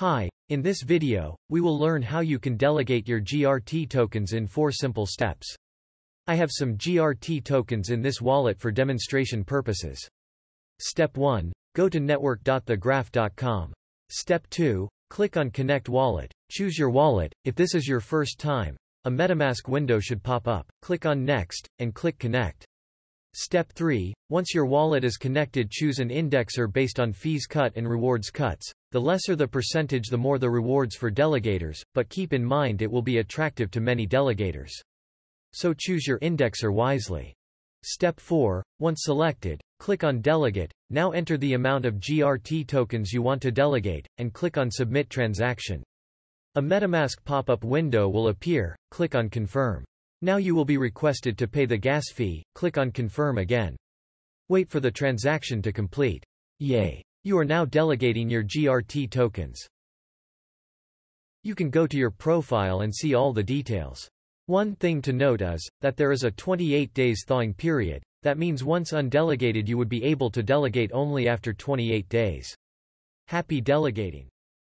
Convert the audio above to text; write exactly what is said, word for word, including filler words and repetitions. Hi, in this video, we will learn how you can delegate your G R T tokens in four simple steps. I have some G R T tokens in this wallet for demonstration purposes. Step one. Go to network dot the graph dot com. Step two. Click on Connect Wallet. Choose your wallet. If this is your first time, a MetaMask window should pop up. Click on Next, and click Connect. Step three. Once your wallet is connected, choose an indexer based on fees cut and rewards cuts. The lesser the percentage, the more the rewards for delegators, but keep in mind it will be attractive to many delegators. So choose your indexer wisely. Step four. Once selected, click on Delegate. Now enter the amount of G R T tokens you want to delegate, and click on Submit Transaction. A MetaMask pop-up window will appear. Click on Confirm. Now you will be requested to pay the gas fee. Click on Confirm again. Wait for the transaction to complete. Yay! You are now delegating your G R T tokens. You can go to your profile and see all the details. One thing to note is that there is a twenty-eight days thawing period. That means once undelegated, you would be able to delegate only after twenty-eight days. Happy delegating!